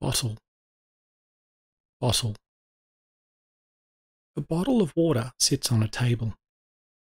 Bottle. Bottle. A bottle of water sits on a table.